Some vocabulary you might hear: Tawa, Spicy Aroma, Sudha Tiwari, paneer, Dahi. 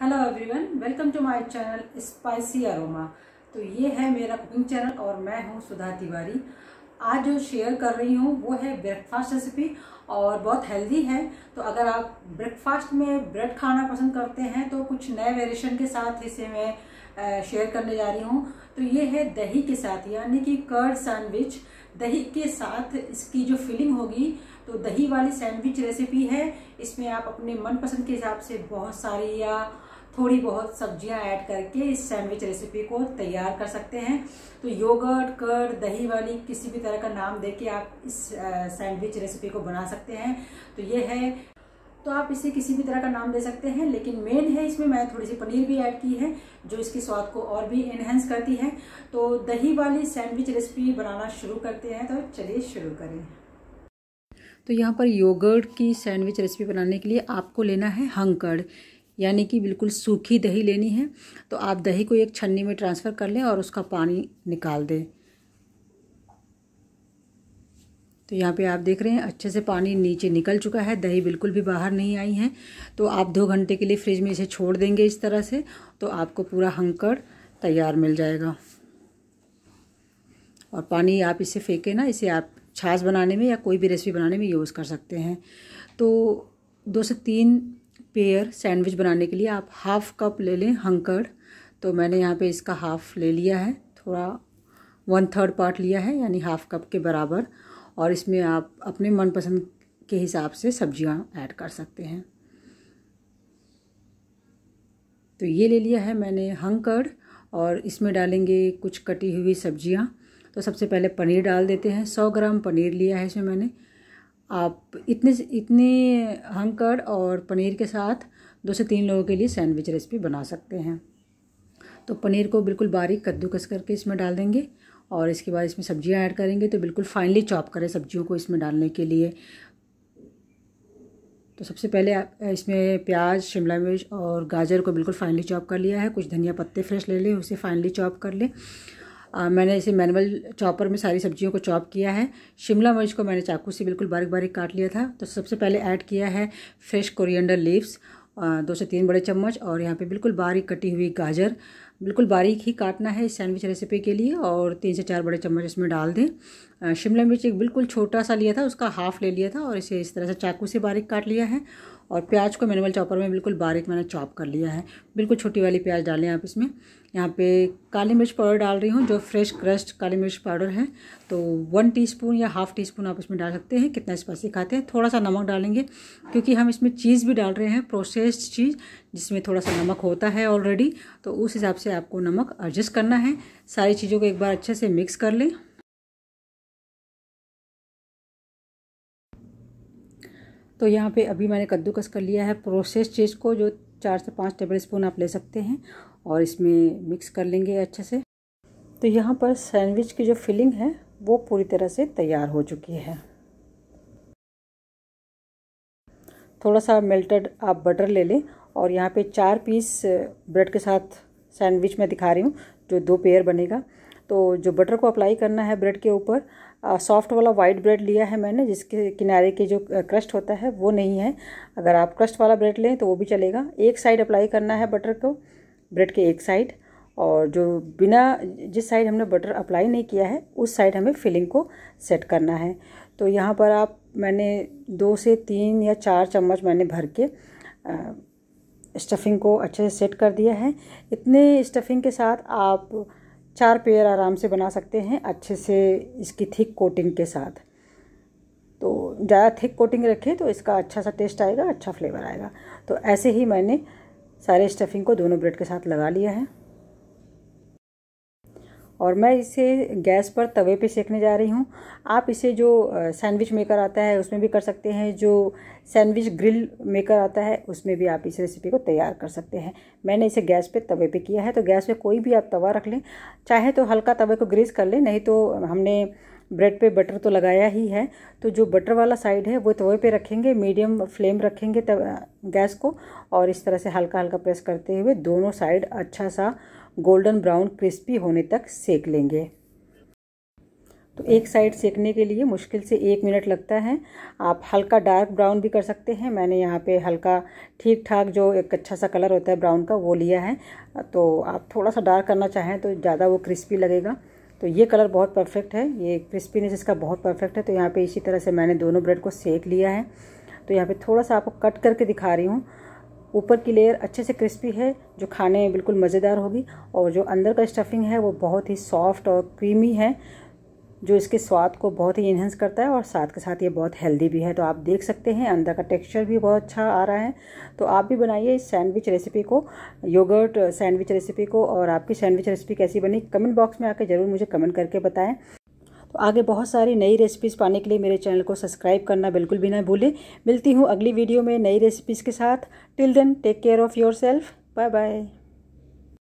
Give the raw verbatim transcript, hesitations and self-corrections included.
Hello everyone, welcome to my channel spicy aroma. तो ये है मेरा कुकिंग चैनल और मैं हूँ सुधा तिवारी। आज जो शेयर कर रही हूँ वो है ब्रेकफास्ट रेसिपी और बहुत हेल्दी है। तो अगर आप ब्रेकफास्ट में ब्रेड खाना पसंद करते हैं तो कुछ नए वेरिएशन के साथ इसे मैं शेयर करने जा रही हूँ। तो ये है दही के साथ, यानी कि कर्ड सैंडविच दही के साथ। इसकी जो फीलिंग होगी तो दही वाली सैंडविच रेसिपी है। इसमें आप अपने मनपसंद के हिसाब से बहुत सारी या थोड़ी बहुत सब्जियां ऐड करके इस सैंडविच रेसिपी को तैयार कर सकते हैं। तो योगर्ट, कर्ड, दही वाली किसी भी तरह का नाम देके आप इस सैंडविच रेसिपी को बना सकते हैं। तो ये है, तो आप इसे किसी भी तरह का नाम दे सकते हैं, लेकिन मेन है इसमें मैंने थोड़ी सी पनीर भी ऐड की है जो इसके स्वाद को और भी एनहेंस करती है। तो दही वाली सैंडविच रेसिपी बनाना शुरू करते हैं, तो चलिए शुरू करें। तो यहाँ पर योगर्ट की सैंडविच रेसिपी बनाने के लिए आपको लेना है हंग कर्ड, यानी कि बिल्कुल सूखी दही लेनी है। तो आप दही को एक छन्नी में ट्रांसफ़र कर लें और उसका पानी निकाल दें। तो यहाँ पे आप देख रहे हैं अच्छे से पानी नीचे निकल चुका है, दही बिल्कुल भी बाहर नहीं आई है। तो आप दो घंटे के लिए फ्रिज में इसे छोड़ देंगे इस तरह से, तो आपको पूरा हंकड़ तैयार मिल जाएगा। और पानी आप इसे फेंके ना, इसे आप छाछ बनाने में या कोई भी रेसिपी बनाने में यूज़ कर सकते हैं। तो दो से तीन पेयर सैंडविच बनाने के लिए आप हाफ़ कप ले लें हंकड़। तो मैंने यहाँ पे इसका हाफ़ ले लिया है, थोड़ा वन थर्ड पार्ट लिया है, यानी हाफ़ कप के बराबर। और इसमें आप अपने मनपसंद के हिसाब से सब्जियाँ ऐड कर सकते हैं। तो ये ले लिया है मैंने हंकड़ और इसमें डालेंगे कुछ कटी हुई सब्जियाँ। तो सबसे पहले पनीर डाल देते हैं। सौ ग्राम पनीर लिया है इसमें मैंने। आप इतने इतने हंकड़ और पनीर के साथ दो से तीन लोगों के लिए सैंडविच रेसिपी बना सकते हैं। तो पनीर को बिल्कुल बारीक कद्दूकस करके इसमें डाल देंगे और इसके बाद इसमें सब्जियां ऐड करेंगे। तो बिल्कुल फाइनली चॉप करें सब्जियों को इसमें डालने के लिए। तो सबसे पहले आप इसमें प्याज, शिमला मिर्च और गाजर को बिल्कुल फाइनली चॉप कर लिया है। कुछ धनिया पत्ते फ्रेश ले लें, उसे फाइनली चॉप कर लें। आ, मैंने इसे मैनुअल चॉपर में सारी सब्जियों को चॉप किया है। शिमला मिर्च को मैंने चाकू से बिल्कुल बारीक बारीक काट लिया था। तो सबसे पहले ऐड किया है फ्रेश कोरिएंडर लीव्स, दो से तीन बड़े चम्मच। और यहाँ पे बिल्कुल बारीक कटी हुई गाजर, बिल्कुल बारीक ही काटना है इस सैंडविच रेसिपी के लिए। और तीन से चार बड़े चम्मच इसमें डाल दें। शिमला मिर्च एक बिल्कुल छोटा सा लिया था, उसका हाफ़ ले लिया था और इसे इस तरह से चाकू से बारीक काट लिया है। और प्याज को मैनुअल चॉपर में बिल्कुल बारीक मैंने चॉप कर लिया है। बिल्कुल छोटी वाली प्याज डालें आप इसमें। यहाँ पे काली मिर्च पाउडर डाल रही हूँ, जो फ्रेश क्रश्ड काली मिर्च पाउडर है। तो वन टीस्पून या हाफ़ टीस्पून आप इसमें डाल सकते हैं, कितना स्पाइसी खाते हैं। थोड़ा सा नमक डालेंगे क्योंकि हम इसमें चीज़ भी डाल रहे हैं, प्रोसेस्ड चीज़, जिसमें थोड़ा सा नमक होता है ऑलरेडी। तो उस हिसाब से आपको नमक एडजस्ट करना है। सारी चीज़ों को एक बार अच्छे से मिक्स कर लें। तो यहाँ पे अभी मैंने कद्दूकस कर लिया है प्रोसेस्ड चीज़ को, जो चार से पाँच टेबलस्पून आप ले सकते हैं, और इसमें मिक्स कर लेंगे अच्छे से। तो यहाँ पर सैंडविच की जो फिलिंग है वो पूरी तरह से तैयार हो चुकी है। थोड़ा सा मेल्टेड आप बटर ले लें। और यहाँ पे चार पीस ब्रेड के साथ सैंडविच मैं दिखा रही हूँ, जो दो पेयर बनेगा। तो जो बटर को अप्लाई करना है ब्रेड के ऊपर, सॉफ़्ट वाला वाइट ब्रेड लिया है मैंने, जिसके किनारे के जो क्रस्ट होता है वो नहीं है। अगर आप क्रस्ट वाला ब्रेड लें तो वो भी चलेगा। एक साइड अप्लाई करना है बटर को, ब्रेड के एक साइड, और जो बिना जिस साइड हमने बटर अप्लाई नहीं किया है उस साइड हमें फिलिंग को सेट करना है। तो यहाँ पर आप मैंने दो से तीन या चार चम्मच मैंने भर के आ, स्टफिंग को अच्छे से सेट कर दिया है। इतने स्टफिंग के साथ आप चार पेयर आराम से बना सकते हैं, अच्छे से इसकी थिक कोटिंग के साथ। तो ज़्यादा थिक कोटिंग रखें तो इसका अच्छा सा टेस्ट आएगा, अच्छा फ्लेवर आएगा। तो ऐसे ही मैंने सारे स्टफिंग को दोनों ब्रेड के साथ लगा लिया है। और मैं इसे गैस पर तवे पे सेकने जा रही हूँ। आप इसे जो सैंडविच मेकर आता है उसमें भी कर सकते हैं, जो सैंडविच ग्रिल मेकर आता है उसमें भी आप इस रेसिपी को तैयार कर सकते हैं। मैंने इसे गैस पे तवे पे किया है। तो गैस पे कोई भी आप तवा रख लें, चाहे तो हल्का तवे को ग्रीस कर लें, नहीं तो हमने ब्रेड पे बटर तो लगाया ही है। तो जो बटर वाला साइड है वो तवे पे रखेंगे, मीडियम फ्लेम रखेंगे तब गैस को। और इस तरह से हल्का हल्का प्रेस करते हुए दोनों साइड अच्छा सा गोल्डन ब्राउन क्रिस्पी होने तक सेक लेंगे। तो एक साइड सेकने के लिए मुश्किल से एक मिनट लगता है। आप हल्का डार्क ब्राउन भी कर सकते हैं। मैंने यहाँ पे हल्का ठीक ठाक जो एक अच्छा सा कलर होता है ब्राउन का वो लिया है। तो आप थोड़ा सा डार्क करना चाहें तो ज़्यादा वो क्रिस्पी लगेगा। तो ये कलर बहुत परफेक्ट है, ये क्रिस्पीनेस इसका बहुत परफेक्ट है। तो यहाँ पे इसी तरह से मैंने दोनों ब्रेड को सेक लिया है। तो यहाँ पे थोड़ा सा आपको कट करके दिखा रही हूँ। ऊपर की लेयर अच्छे से क्रिस्पी है जो खाने में बिल्कुल मज़ेदार होगी, और जो अंदर का स्टफिंग है वो बहुत ही सॉफ्ट और क्रीमी है जो इसके स्वाद को बहुत ही इन्हेंस करता है, और साथ के साथ ये बहुत हेल्दी भी है। तो आप देख सकते हैं अंदर का टेक्सचर भी बहुत अच्छा आ रहा है। तो आप भी बनाइए इस सैंडविच रेसिपी को, योगर्ट सैंडविच रेसिपी को, और आपकी सैंडविच रेसिपी कैसी बनी कमेंट बॉक्स में आकर ज़रूर मुझे कमेंट करके बताएं। तो आगे बहुत सारी नई रेसिपीज़ पाने के लिए मेरे चैनल को सब्सक्राइब करना बिल्कुल भी ना भूलें। मिलती हूँ अगली वीडियो में नई रेसिपीज़ के साथ। Till then take care of yourself, bye bye.